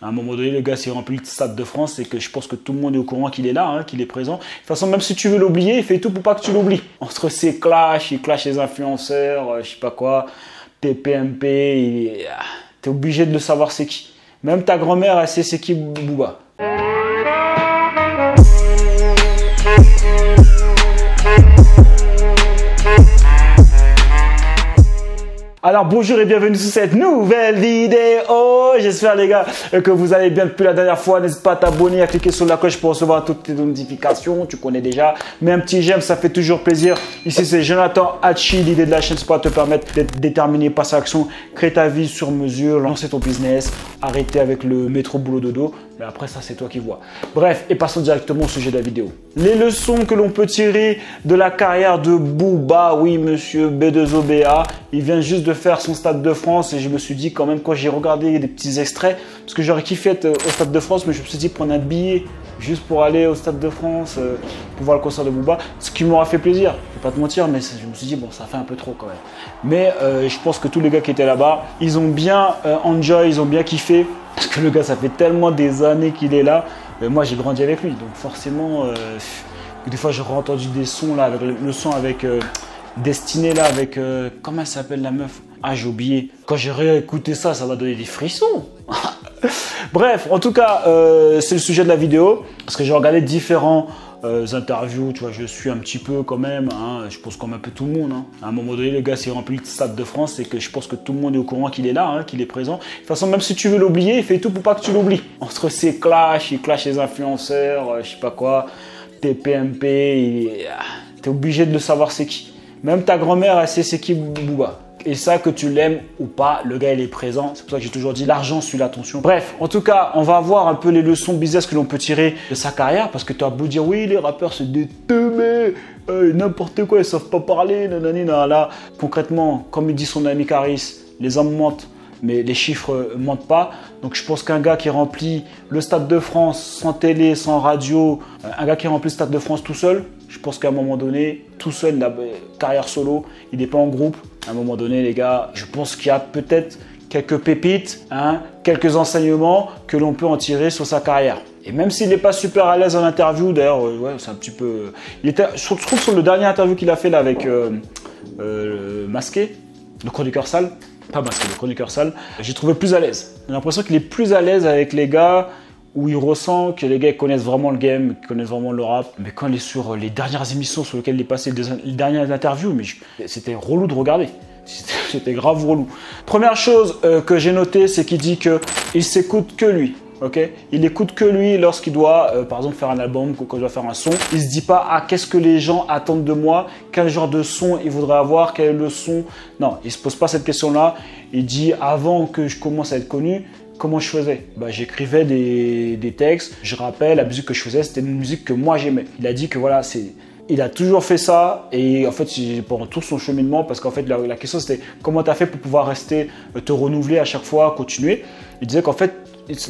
À un moment donné, le gars s'est rempli le Stade de France et que je pense que tout le monde est au courant qu'il est là, hein, qu'il est présent. De toute façon, même si tu veux l'oublier, il fait tout pour pas que tu l'oublies. Entre ses clashs, il clash les influenceurs, je sais pas quoi, TPMP, t'es obligé de le savoir c'est qui. Même ta grand-mère, elle sait c'est qui Booba. Alors bonjour et bienvenue sur cette nouvelle vidéo. J'espère les gars que vous allez bien depuis la dernière fois. N'hésite pas à t'abonner, à cliquer sur la cloche pour recevoir toutes tes notifications. Tu connais déjà. Mais un petit j'aime, ça fait toujours plaisir. Ici c'est Jonathan Hatchi. L'idée de la chaîne, c'est pas te permettre d'être déterminé, passer à l'action, créer ta vie sur mesure, lancer ton business, arrêter avec le métro boulot dodo. Mais après ça, c'est toi qui vois. Bref, et passons directement au sujet de la vidéo. Les leçons que l'on peut tirer de la carrière de Booba. Oui, monsieur B2OBA. Il vient juste de faire son Stade de France et je me suis dit quand même, quand j'ai regardé des petits extraits, parce que j'aurais kiffé être au Stade de France, mais je me suis dit prendre un billet juste pour aller au Stade de France, pour voir le concert de Booba, ce qui m'aura fait plaisir, je vais pas te mentir, mais je me suis dit bon, ça fait un peu trop quand même. Mais je pense que tous les gars qui étaient là-bas, ils ont bien enjoy, ils ont bien kiffé, parce que le gars, ça fait tellement des années qu'il est là, mais moi j'ai grandi avec lui, donc forcément, des fois j'aurais entendu des sons là, le son avec... Destiné là avec, comment elle s'appelle la meuf? Ah, j'ai oublié. Quand j'ai réécouté ça, ça m'a donné des frissons. Bref, en tout cas, c'est le sujet de la vidéo. Parce que j'ai regardé différents interviews. Tu vois, je suis un petit peu quand même. Hein, je pense comme un peu tout le monde. Hein. À un moment donné, le gars s'est rempli le Stade de France et que je pense que tout le monde est au courant qu'il est là, hein, qu'il est présent. De toute façon, même si tu veux l'oublier, il fait tout pour pas que tu l'oublies. Entre ses clashs, il clash les influenceurs, je sais pas quoi, TPMP, t'es obligé de le savoir c'est qui. Même ta grand-mère, elle sait c'est qui Booba. Et ça, que tu l'aimes ou pas, le gars, il est présent. C'est pour ça que j'ai toujours dit, l'argent suit l'attention. Bref, en tout cas, on va voir un peu les leçons business que l'on peut tirer de sa carrière. Parce que tu as beau dire, oui, les rappeurs, c'est des teubés, n'importe quoi, ils savent pas parler, nanani, nanana. Concrètement, comme il dit son ami Caris, les hommes mentent, mais les chiffres mentent pas. Donc je pense qu'un gars qui remplit le Stade de France sans télé, sans radio, un gars qui remplit le Stade de France tout seul, je pense qu'à un moment donné, tout seul, la carrière solo, il n'est pas en groupe. À un moment donné, les gars, je pense qu'il y a peut-être quelques pépites, hein, quelques enseignements que l'on peut en tirer sur sa carrière. Et même s'il n'est pas super à l'aise en interview, d'ailleurs, ouais, c'est un petit peu... Il était, je trouve sur le dernier interview qu'il a fait là avec Masqué, le chroniqueur sale, pas Masqué, le chroniqueur sale, j'ai trouvé plus à l'aise. J'ai l'impression qu'il est plus à l'aise avec les gars... où il ressent que les gars connaissent vraiment le game, connaissent vraiment le rap. Mais quand il est sur les dernières émissions sur lesquelles il est passé, les dernières interviews, c'était relou de regarder. C'était grave relou. Première chose que j'ai notée, c'est qu'il dit qu'il s'écoute que lui. Okay, il écoute que lui lorsqu'il doit, par exemple, faire un album, quand il doit faire un son. Il se dit pas « Ah, qu'est-ce que les gens attendent de moi? Quel genre de son ils voudraient avoir? Quel est le son ?» Non, il se pose pas cette question-là. Il dit « Avant que je commence à être connu, comment je faisais? Bah, j'écrivais des textes, je rappelle, la musique que je faisais, c'était une musique que moi j'aimais. » Il a dit que voilà, c'est... Il a toujours fait ça et en fait, pendant tout son cheminement, parce qu'en fait, la question c'était « Comment tu as fait pour pouvoir rester, te renouveler à chaque fois, continuer ?» Il disait qu'en fait,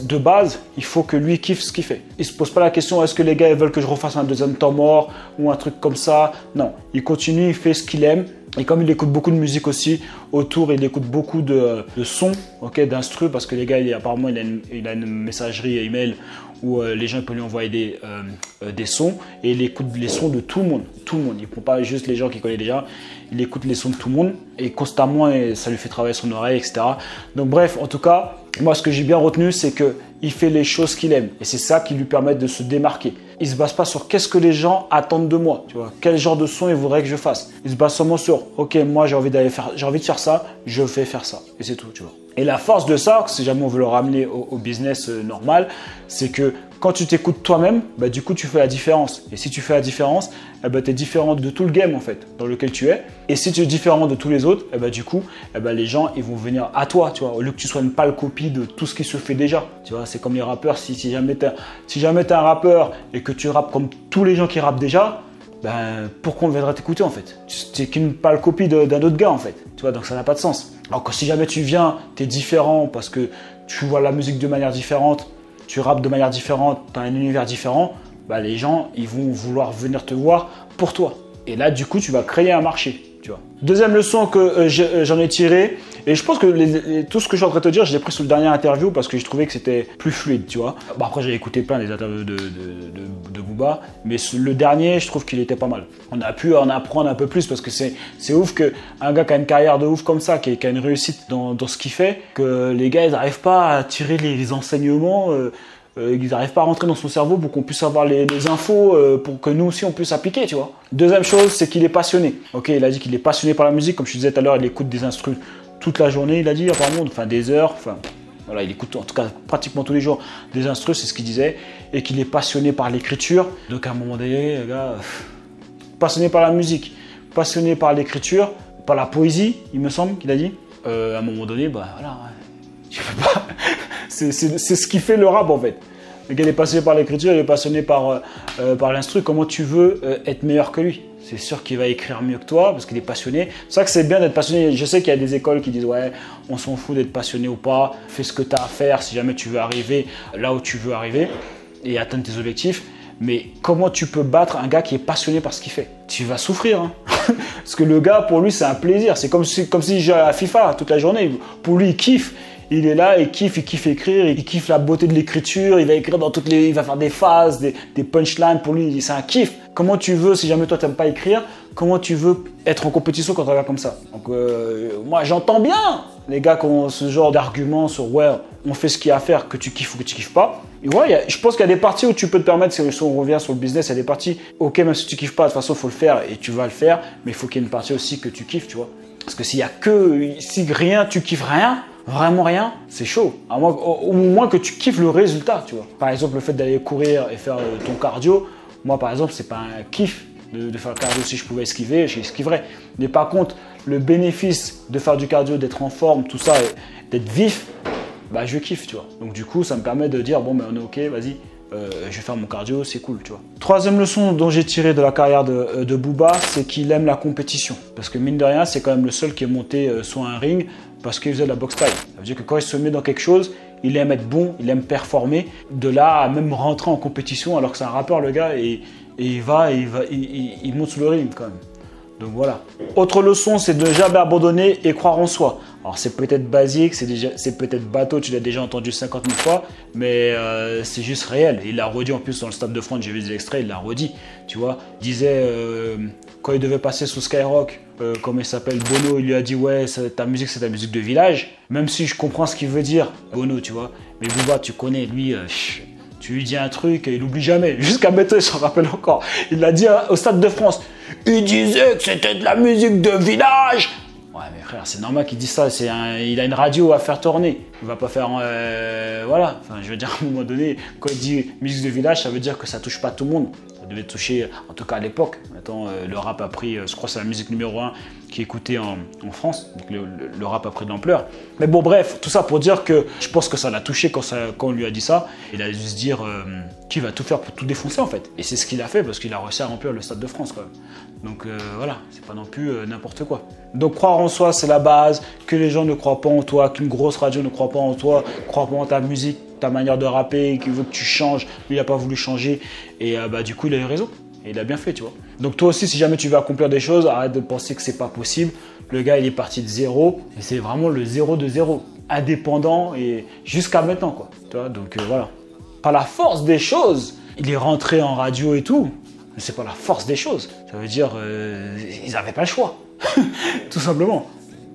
de base, il faut que lui kiffe ce qu'il fait. Il se pose pas la question, est-ce que les gars ils veulent que je refasse un deuxième temps mort ou un truc comme ça? Non, il continue, il fait ce qu'il aime. Et comme il écoute beaucoup de musique aussi, autour, il écoute beaucoup de sons, okay, d'instru, parce que les gars, apparemment, il a une messagerie email où les gens peuvent lui envoyer des sons et il écoute les sons de tout le monde. Tout le monde, il ne prend pas juste les gens qu'il connaît déjà, il écoute les sons de tout le monde et constamment, et ça lui fait travailler son oreille, etc. Donc bref, en tout cas, moi, ce que j'ai bien retenu, c'est qu'il fait les choses qu'il aime et c'est ça qui lui permet de se démarquer. Il ne se base pas sur qu'est-ce que les gens attendent de moi, tu vois, quel genre de son ils voudraient que je fasse. Il se base seulement sur, ok, moi j'ai envie d'aller faire, j'ai envie de faire ça, je fais faire ça et c'est tout, tu vois. Et la force de ça, si jamais on veut le ramener au business normal, c'est que quand tu t'écoutes toi-même, bah, du coup tu fais la différence. Et si tu fais la différence, eh ben, tu es différent de tout le game en fait, dans lequel tu es. Et si tu es différent de tous les autres, eh ben, du coup, eh ben, les gens ils vont venir à toi, tu vois, au lieu que tu sois une pâle copie de tout ce qui se fait déjà. Tu vois, c'est comme les rappeurs, si jamais tu es un rappeur et que tu rappes comme tous les gens qui rappent déjà, ben, pourquoi on viendra t'écouter en fait? Tu n'es qu'une pâle copie d'un autre gars en fait, tu vois, donc ça n'a pas de sens. Alors que si jamais tu viens, tu es différent parce que tu vois la musique de manière différente, tu rappes de manière différente, tu as un univers différent, bah les gens, ils vont vouloir venir te voir pour toi. Et là, du coup, tu vas créer un marché, tu vois. Deuxième leçon que j'en ai tirée, Et je pense que tout ce que je suis en train de te dire, je l'ai pris sous le dernier interview parce que je trouvais que c'était plus fluide, tu vois. Bah, après, j'ai écouté plein des interviews de Booba, mais le dernier, je trouve qu'il était pas mal. On a pu en apprendre un peu plus parce que c'est ouf qu'un gars qui a une carrière de ouf comme ça, qui a une réussite dans ce qu'il fait, que les gars, ils n'arrivent pas à tirer les enseignements. Ils n'arrivent pas à rentrer dans son cerveau pour qu'on puisse avoir les infos, pour que nous aussi on puisse appliquer, tu vois. Deuxième chose, c'est qu'il est passionné. Ok, il a dit qu'il est passionné par la musique, comme je te disais tout à l'heure, il écoute des instrus toute la journée, il a dit apparemment, enfin des heures, enfin voilà, il écoute en tout cas pratiquement tous les jours des instrus, c'est ce qu'il disait, et qu'il est passionné par l'écriture. Donc à un moment donné, les gars, passionné par la musique, passionné par l'écriture, par la poésie, il me semble qu'il a dit. À un moment donné, bah voilà, je peux pas. C'est ce qui fait le rap en fait. Le gars est passionné par l'écriture, il est passionné par l'instru. Comment tu veux être meilleur que lui? C'est sûr qu'il va écrire mieux que toi parce qu'il est passionné. C'est ça que c'est bien d'être passionné. Je sais qu'il y a des écoles qui disent ouais, on s'en fout d'être passionné ou pas. Fais ce que tu as à faire si jamais tu veux arriver là où tu veux arriver et atteindre tes objectifs. Mais comment tu peux battre un gars qui est passionné par ce qu'il fait? Tu vas souffrir, hein. Parce que le gars, pour lui, c'est un plaisir. C'est comme si je jouais à FIFA toute la journée. Pour lui, il kiffe. Il est là, il kiffe écrire, il kiffe la beauté de l'écriture, il va écrire dans toutes les... Il va faire des phases, des punchlines, pour lui, c'est un kiff. Comment tu veux, si jamais toi t'aimes pas écrire, comment tu veux être en compétition quand on regarde comme ça? Donc moi j'entends bien les gars qui ont ce genre d'argument sur ouais, on fait ce qu'il y a à faire, que tu kiffes ou que tu kiffes pas. Et ouais, je pense qu'il y a des parties où tu peux te permettre, si on revient sur le business, il y a des parties, ok, même si tu kiffes pas, de toute façon faut le faire et tu vas le faire, mais il faut qu'il y ait une partie aussi que tu kiffes, tu vois. Parce que s'il y a que... Si rien, tu kiffes rien, vraiment rien, c'est chaud. À moins, au moins que tu kiffes le résultat, tu vois. Par exemple, le fait d'aller courir et faire ton cardio, moi par exemple, c'est pas un kiff de faire le cardio. Si je pouvais esquiver, j'esquiverais. Mais par contre, le bénéfice de faire du cardio, d'être en forme, tout ça, d'être vif, bah je kiffe, tu vois. Donc du coup, ça me permet de dire, bon, ben on est ok, vas-y, je vais faire mon cardio, c'est cool, tu vois. Troisième leçon dont j'ai tiré de la carrière de Booba, c'est qu'il aime la compétition. Parce que mine de rien, c'est quand même le seul qui est monté sur un ring parce qu'il faisait de la boxe taille. Ça veut dire que quand il se met dans quelque chose, il aime être bon, il aime performer. De là à même rentrer en compétition alors que c'est un rappeur le gars et il monte sous le ring quand même. Donc voilà. Autre leçon, c'est de jamais abandonner et croire en soi. Alors c'est peut-être basique, c'est peut-être bateau, tu l'as déjà entendu 50 000 fois, mais c'est juste réel. Il l'a redit en plus dans le Stade de France, j'ai vu des extraits, il l'a redit, tu vois. Il disait, quand il devait passer sous Skyrock, comme il s'appelle, Bono, il lui a dit ouais, ta musique c'est ta musique de village, même si je comprends ce qu'il veut dire, Bono, tu vois. Mais Booba, tu connais, lui, tu lui dis un truc et il n'oublie jamais, jusqu'à maintenant il s'en rappelle encore. Il l'a dit au Stade de France, il disait que c'était de la musique de village. Ouais mais frère, c'est normal qu'il dise ça, il a une radio à faire tourner, il va pas faire, voilà, enfin je veux dire à un moment donné, quand il dit musique de village, ça veut dire que ça touche pas tout le monde, ça devait toucher, en tout cas à l'époque, maintenant le rap a pris, je crois c'est la musique numéro 1 qui est écoutée en France, donc le rap a pris de l'ampleur, mais bon bref, tout ça pour dire que je pense que ça l'a touché quand on lui a dit ça, il a dû se dire qu'il va tout faire pour tout défoncer en fait, et c'est ce qu'il a fait parce qu'il a réussi à remplir le Stade de France quand même, donc voilà, c'est pas non plus n'importe quoi. Donc croire en soi, c'est la base, que les gens ne croient pas en toi, qu'une grosse radio ne croit pas en toi, croit pas en ta musique, ta manière de rapper, qu'il veut que tu changes, lui il n'a pas voulu changer et bah du coup il a eu raison et il a bien fait, tu vois. Donc toi aussi si jamais tu veux accomplir des choses, arrête de penser que c'est pas possible, le gars il est parti de zéro et c'est vraiment le zéro de zéro, indépendant et jusqu'à maintenant quoi, tu vois, donc voilà. Par la force des choses, il est rentré en radio et tout, mais c'est pas la force des choses, ça veut dire ils n'avaient pas le choix. Tout simplement,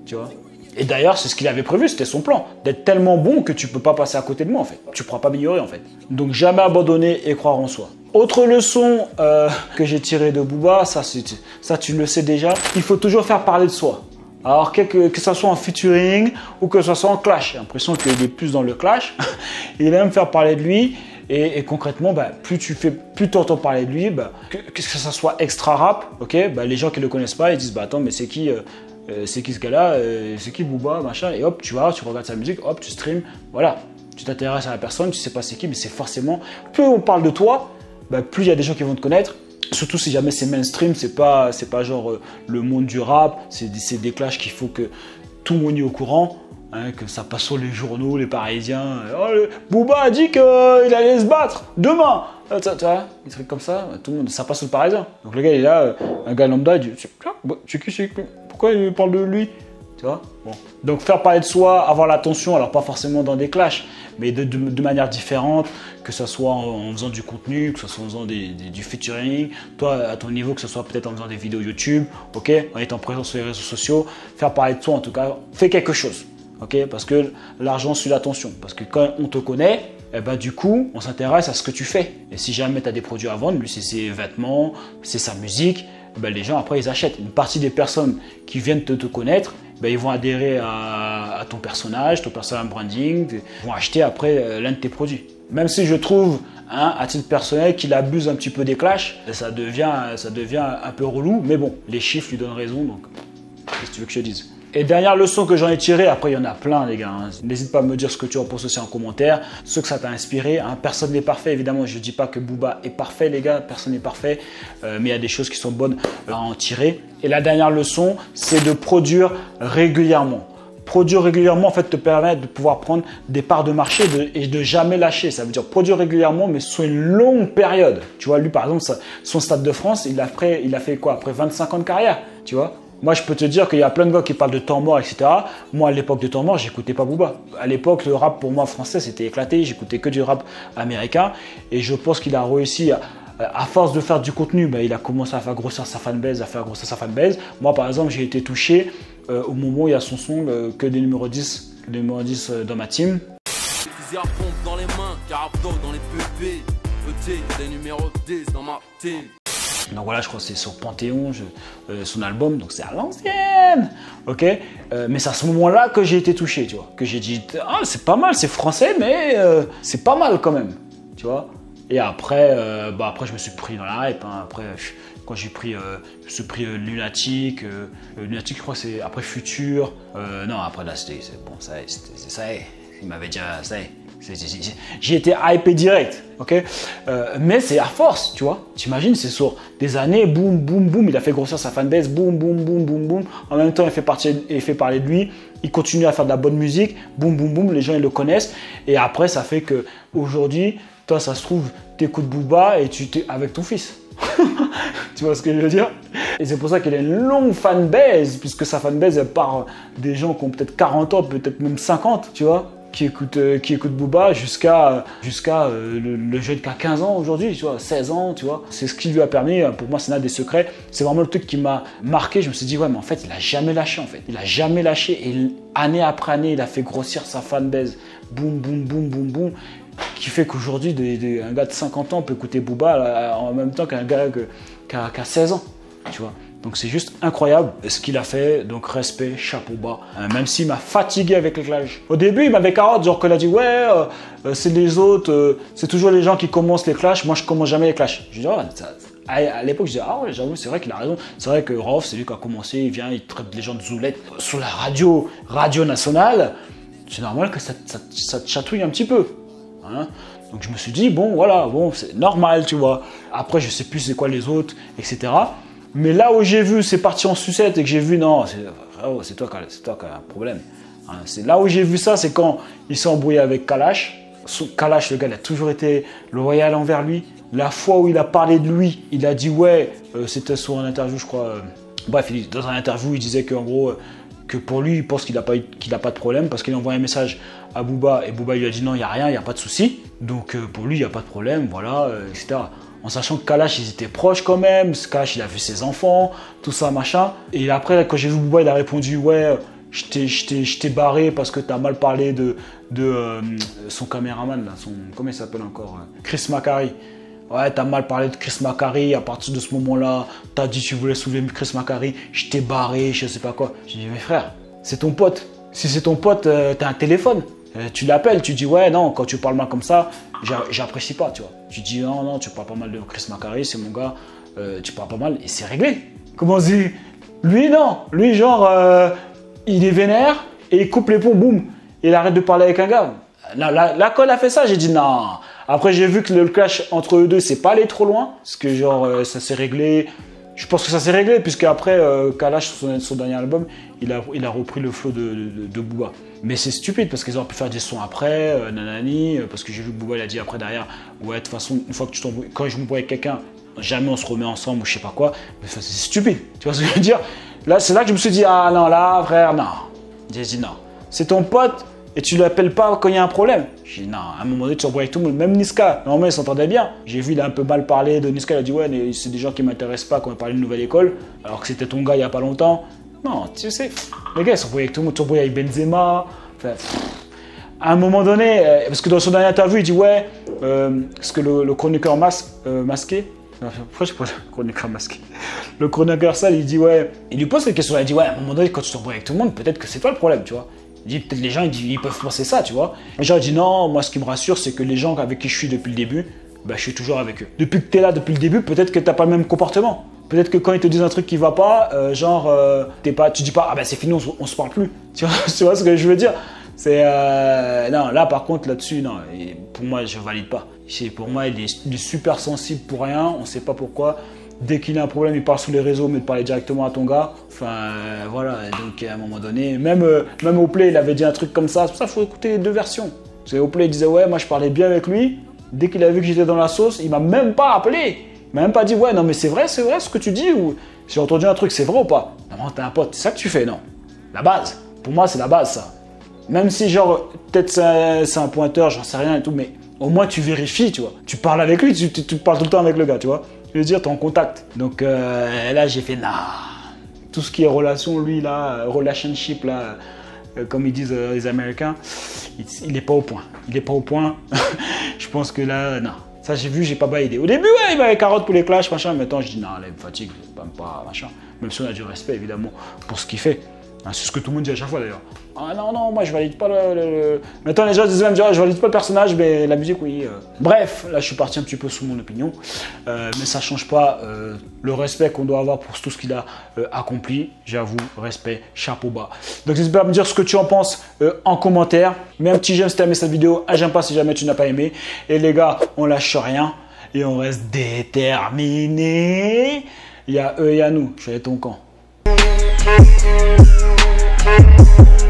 tu vois. Et d'ailleurs, c'est ce qu'il avait prévu, c'était son plan, d'être tellement bon que tu peux pas passer à côté de moi en fait. Tu pourras pas m'ignorer en fait. Donc jamais abandonner et croire en soi. Autre leçon que j'ai tirée de Booba, ça tu le sais déjà, il faut toujours faire parler de soi. Alors que ça soit en featuring ou que ça soit en clash, j'ai l'impression qu'il est plus dans le clash. Il aime faire parler de lui. Et concrètement, bah, plus tu entends parler de lui, bah, que ça soit extra rap, okay, bah, les gens qui ne le connaissent pas, ils disent bah, attends, mais c'est qui ce gars-là, c'est qui Booba, machin, et hop, tu vas, tu regardes sa musique, hop, tu streams, voilà, tu t'intéresses à la personne, tu sais pas c'est qui, mais c'est forcément, plus on parle de toi, bah, plus il y a des gens qui vont te connaître. Surtout si jamais c'est mainstream, c'est pas genre le monde du rap, c'est des clashs qu'il faut que tout le monde est au courant. Hein, que ça passe sur les journaux, les Parisiens. Oh, Booba a dit qu'il allait se battre demain. Tu vois, des trucs comme ça, tout le monde, ça passe sur le Parisien. Donc le gars il est là, un gars lambda, il dit, pourquoi il parle de lui? Tu vois? Bon. Donc faire parler de soi, avoir l'attention, alors pas forcément dans des clashs, mais de manière différente, que ce soit en faisant du contenu, que ce soit en faisant du featuring, toi à ton niveau, que ce soit peut-être en faisant des vidéos YouTube, ok, en étant présent sur les réseaux sociaux, faire parler de toi en tout cas, fais quelque chose, ok, parce que l'argent suit l'attention, parce que quand on te connaît, eh ben, du coup, on s'intéresse à ce que tu fais. Et si jamais tu as des produits à vendre, lui c'est ses vêtements, c'est sa musique, ben, les gens après ils achètent. Une partie des personnes qui viennent te connaître, ben, ils vont adhérer à ton personnage branding, ils vont acheter après l'un de tes produits. Même si je trouve, hein, à titre personnel, qu'il abuse un petit peu des clashs, ça devient un peu relou, mais bon, les chiffres lui donnent raison, donc qu'est-ce que tu veux que je te dise? Et dernière leçon que j'en ai tirée, après il y en a plein les gars, n'hésite pas à me dire ce que tu en penses aussi en commentaire, ce que ça t'a inspiré, hein. Personne n'est parfait évidemment, je ne dis pas que Booba est parfait les gars, personne n'est parfait, mais il y a des choses qui sont bonnes à en tirer. Et la dernière leçon, c'est de produire régulièrement. Produire régulièrement en fait te permet de pouvoir prendre des parts de marché et de jamais lâcher. Ça veut dire produire régulièrement mais sur une longue période. Tu vois, lui par exemple, son Stade de France, il a fait quoi? Après 25 ans de carrière, tu vois. Moi, je peux te dire qu'il y a plein de gars qui parlent de temps mort, etc. Moi, à l'époque de temps mort, j'écoutais pas Booba. À l'époque, le rap pour moi français, c'était éclaté. J'écoutais que du rap américain. Et je pense qu'il a réussi, à force de faire du contenu, bah, il a commencé à faire grossir sa fanbase, Moi, par exemple, j'ai été touché au moment où il y a son son que des numéros 10, dans ma team. Fusil à pompe dans les mains, carabdo dans les pupilles. Petit, des numéros 10 dans ma team. Donc voilà, je crois que c'est sur Panthéon, son album, donc c'est à l'ancienne, ok, mais c'est à ce moment-là que j'ai été touché, tu vois, que j'ai dit « Ah, c'est pas mal, c'est français, mais c'est pas mal quand même », tu vois. Et après, après, je me suis pris dans la hype, hein. Après, quand j'ai pris, je me suis pris Lunatic, je crois que c'est après Futur, non, après là, c'était bon, ça y est, il m'avait dit « ça y est ». J'ai été hypé direct, ok, mais c'est à force, tu vois. T'imagines, c'est sur des années, boum, boum, boum, il a fait grossir sa fanbase, boum, boum, boum, boum, boum. En même temps, il fait parler de lui, il continue à faire de la bonne musique, boum, boum, boum, les gens, ils le connaissent. Et après, ça fait que aujourd'hui, toi, ça se trouve, t'écoutes Booba et tu t'es avec ton fils. Tu vois ce que je veux dire? Et c'est pour ça qu'il a une longue fanbase, puisque sa fanbase, elle part des gens qui ont peut-être 40 ans, peut-être même 50, tu vois, qui écoute Booba jusqu'à le jeune qui a 15 ans aujourd'hui, tu vois, 16 ans, tu vois. C'est ce qui lui a permis, pour moi, c'est l'un des secrets. C'est vraiment le truc qui m'a marqué. Je me suis dit, ouais, mais en fait, il n'a jamais lâché, en fait. Il n'a jamais lâché. Et année après année, il a fait grossir sa fanbase. Boum, boum, boum, boum, boum. Qui fait qu'aujourd'hui, un gars de 50 ans peut écouter Booba en même temps qu'un gars qui a 16 ans, tu vois. Donc c'est juste incroyable ce qu'il a fait, donc respect, chapeau bas, même s'il m'a fatigué avec les clashs. Au début, il m'avait carotte, genre qu'il a dit « ouais, c'est les autres, c'est toujours les gens qui commencent les clashs, moi je commence jamais les clashs ». Je dis oh, ça, à l'époque, je disais « ah ouais, j'avoue, c'est vrai qu'il a raison, c'est vrai que Rolf, c'est lui qui a commencé, il vient, il traite les gens de zoulettes sur la radio nationale, c'est normal que ça te chatouille un petit peu hein ». Donc je me suis dit « bon, voilà, bon, c'est normal, tu vois ». Après, je sais plus c'est quoi les autres, etc. Mais là où j'ai vu c'est parti en sucette et que j'ai vu non, c'est toi qui as un problème. Hein, c'est là où j'ai vu ça, c'est quand il s'est embrouillé avec Kalash. Kalash, le gars, il a toujours été loyal envers lui. La fois où il a parlé de lui, il a dit ouais, c'était sur un interview, je crois. Bref, dans un interview, il disait qu'en gros, que pour lui, il pense qu'il n'a pas de problème parce qu'il a envoyé un message à Booba et Booba lui a dit non, il n'y a rien, il n'y a pas de souci. Donc pour lui, il n'y a pas de problème, voilà, etc. En sachant que Kalash, ils étaient proches quand même. Kalash, il a vu ses enfants, tout ça, machin. Et après, quand j'ai vu Booba, il a répondu « ouais, je t'ai barré parce que t'as mal parlé de son caméraman, là, comment il s'appelle encore, Chris Macari. Ouais, t'as mal parlé de Chris Macari. À partir de ce moment-là, t'as dit tu voulais soulever Chris Macari. Je t'ai barré, je sais pas quoi. » J'ai dit « mais frère, c'est ton pote. Si c'est ton pote, t'as un téléphone. » Tu l'appelles, tu dis ouais non, quand tu parles mal comme ça, j'apprécie pas, tu vois. Tu dis non, non, tu parles pas mal de Chris Macari, c'est mon gars, tu parles pas mal et c'est réglé. Comment on se dit? Lui non, lui genre, il est vénère et il coupe les ponts, boum, il arrête de parler avec un gars. Non, là quand il a fait ça, j'ai dit non. Après j'ai vu que le clash entre eux deux, c'est pas allé trop loin, parce que genre ça s'est réglé. Je pense que ça s'est réglé, puisque après Kalash, son dernier album, il a repris le flow de Booba. Mais c'est stupide, parce qu'ils auraient pu faire des sons après, nanani, parce que j'ai vu que Booba, il a dit après derrière, ouais, de toute façon, une fois que tu t'embrouilles, quand je m'embrouille avec quelqu'un, jamais on se remet ensemble ou je sais pas quoi. Mais c'est stupide, tu vois ce que je veux dire? Là, c'est là que je me suis dit, ah non, là, frère, non. J'ai dit non. C'est ton pote et tu l'appelles pas quand il y a un problème. J'ai dit non, à un moment donné, tu avec tout le monde. Même Niska, normalement, il s'entendait bien. J'ai vu, il a un peu mal parlé de Niska. Il a dit ouais, mais c'est des gens qui m'intéressent pas quand on parle de nouvelle école, alors que c'était ton gars il n'y a pas longtemps. Non, tu sais, les gars, ils s'embrouillaient avec tout le monde. Ils s'embrouillaient avec Benzema. Enfin, à un moment donné, parce que dans son dernière interview, il dit ouais, parce que le chroniqueur masqué. Pourquoi je pose le chroniqueur masqué? Le chroniqueur sale, il dit ouais. Il lui pose cette question, il dit ouais, à un moment donné, quand tu t'embrouilles avec tout le monde, peut-être que c'est toi le problème, tu vois. Il dit peut-être les gens, ils peuvent penser ça, tu vois. Les gens, ils disent non, moi, ce qui me rassure, c'est que les gens avec qui je suis depuis le début, bah, je suis toujours avec eux. Depuis que tu es là, depuis le début, peut-être que tu n'as pas le même comportement. Peut-être que quand ils te disent un truc qui va pas, tu dis pas ah ben c'est fini, on se parle plus. Tu vois ce que je veux dire? C'est non, là par contre là-dessus, non, pour moi je valide pas. Pour moi il est super sensible pour rien, on sait pas pourquoi. Dès qu'il a un problème, il parle sur les réseaux, mais de parler directement à ton gars. Enfin voilà, donc à un moment donné, même Oplay il avait dit un truc comme ça, c'est pour ça qu'il faut écouter les deux versions. Parce que Oplay il disait ouais, moi je parlais bien avec lui, dès qu'il a vu que j'étais dans la sauce, il m'a même pas appelé. Il m'a même pas dit ouais, non mais c'est vrai ce que tu dis, ou j'ai entendu un truc, c'est vrai ou pas? Non, t'es un pote, c'est ça que tu fais, non? La base, pour moi c'est la base ça. Même si, genre, peut-être c'est un pointeur, j'en sais rien et tout, mais au moins tu vérifies, tu vois. Tu parles avec lui, tu parles tout le temps avec le gars, tu vois. Je veux dire, t'es en contact. Donc là, j'ai fait, nah. Tout ce qui est relation, lui, là, relationship, là, comme ils disent les Américains, il n'est pas au point. Il n'est pas au point. Je pense que là, non. Ça, j'ai vu, j'ai pas baillé. Au début, ouais, il m'avait carotte pour les clashs, machin. Maintenant, je dis, non, là, il me fatigue, pas, machin. Même si on a du respect, évidemment, pour ce qu'il fait. C'est ce que tout le monde dit à chaque fois d'ailleurs. Ah non, non, moi je valide pas le... Maintenant les gens disent même, je valide pas le personnage, mais la musique, oui. Bref, là je suis parti un petit peu sous mon opinion. Mais ça change pas le respect qu'on doit avoir pour tout ce qu'il a accompli. J'avoue, respect, chapeau bas. Donc n'hésite pas à me dire ce que tu en penses en commentaire. Mets un petit j'aime si tu as aimé cette vidéo, un j'aime pas si jamais tu n'as pas aimé. Et les gars, on lâche rien et on reste déterminés. Il y a eux et à nous, je suis ton camp. We'll be right back.